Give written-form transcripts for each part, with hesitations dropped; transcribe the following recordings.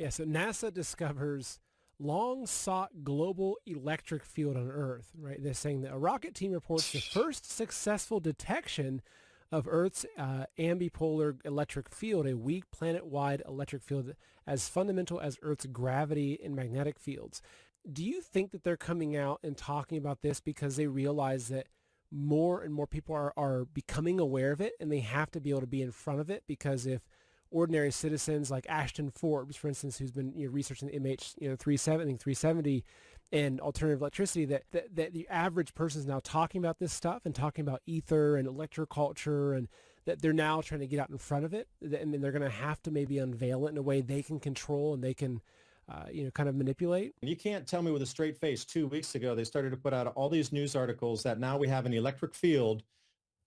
Yeah, so NASA discovers long-sought global electric field on Earth, right? They're saying that a rocket team reports the first successful detection of Earth's ambipolar electric field, a weak planet-wide electric field as fundamental as Earth's gravity and magnetic fields. Do you think that they're coming out and talking about this because they realize that more and more people are becoming aware of it, and they have to be able to be in front of it? Because if ordinary citizens like Ashton Forbes, for instance, who's been researching the MH 370 and alternative electricity, that the average person is now talking about this stuff and talking about ether and electroculture, and that they're now trying to get out in front of it, and then they're going to have to maybe unveil it in a way they can control and they can kind of manipulate. You can't tell me with a straight face 2 weeks ago they started to put out all these news articles that now we have an electric field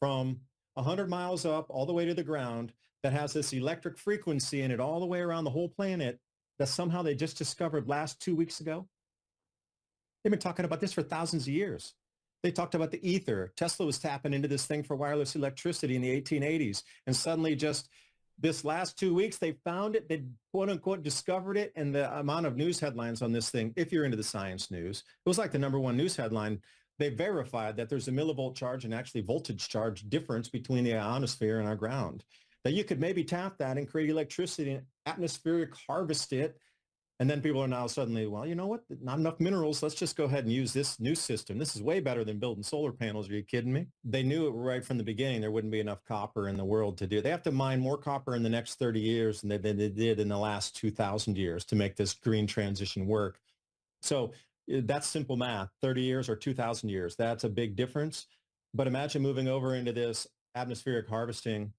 from 100 miles up all the way to the ground that has this electric frequency in it all the way around the whole planet that somehow they just discovered last 2 weeks ago. They've been talking about this for thousands of years. They talked about the ether. Tesla was tapping into this thing for wireless electricity in the 1880s, and suddenly just this last 2 weeks they found it, they quote-unquote discovered it. And the amount of news headlines on this thing, if you're into the science news, it was like the #1 news headline. They verified that there's a millivolt charge and actually voltage charge difference between the ionosphere and our ground, that you could maybe tap that and create electricity and atmospheric harvest it. And then people are now suddenly, well, you know what, not enough minerals, let's just go ahead and use this new system. This is way better than building solar panels. Are you kidding me? They knew it right from the beginning there wouldn't be enough copper in the world to do. They have to mine more copper in the next 30 years than they did in the last 2,000 years to make this green transition work. So that's simple math, 30 years or 2,000 years. That's a big difference. But imagine moving over into this atmospheric harvesting